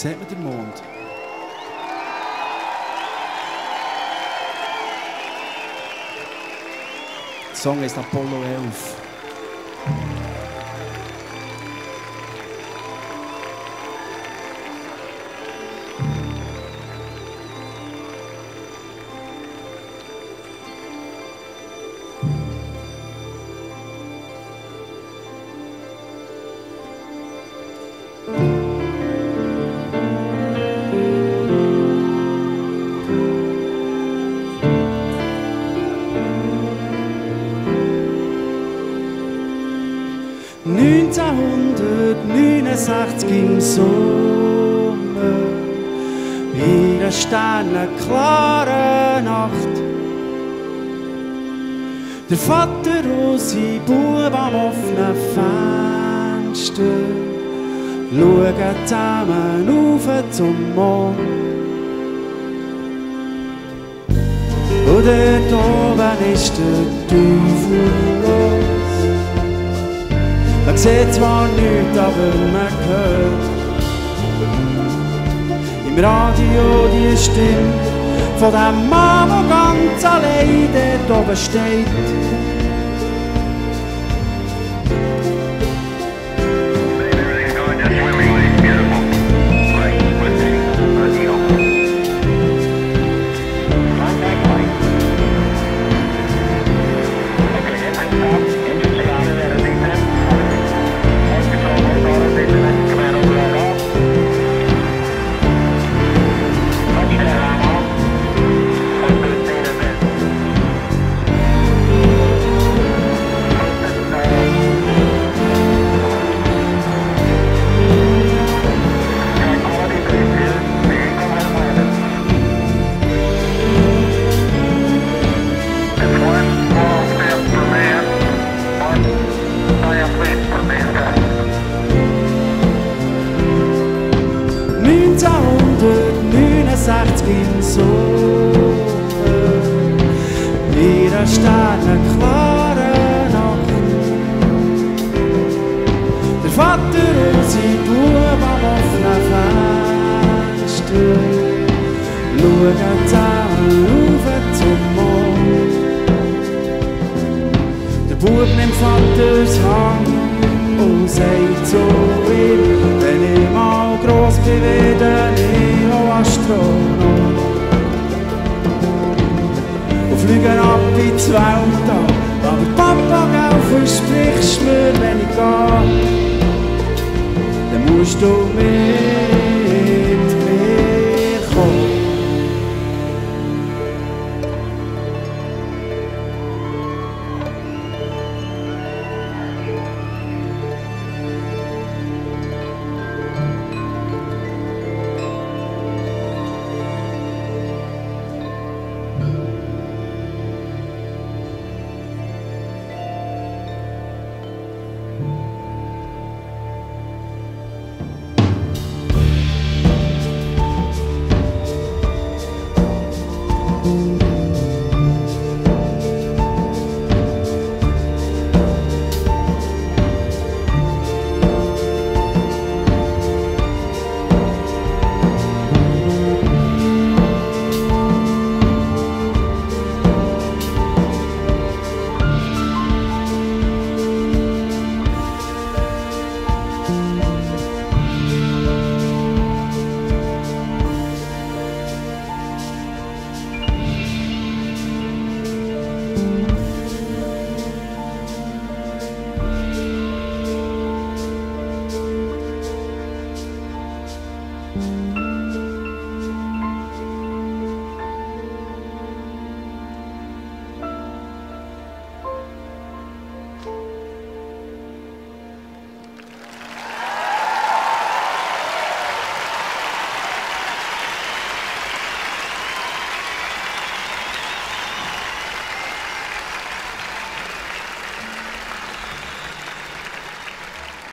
Sieht man den Mond? Der Song ist Apollo 11. Im Sommer, in einer sternenklaren Nacht. Der Vater und sein Bub am offenen Fenster schauen zusammen auf zum Mond. Und dort oben ist der Teufel los. Man sieht zwar nichts, aber man hört im Radio die Stimme von dem Mann, der ganz allein dort oben steht. Versprichst mir, wenn ich gehe, dann musst du mir.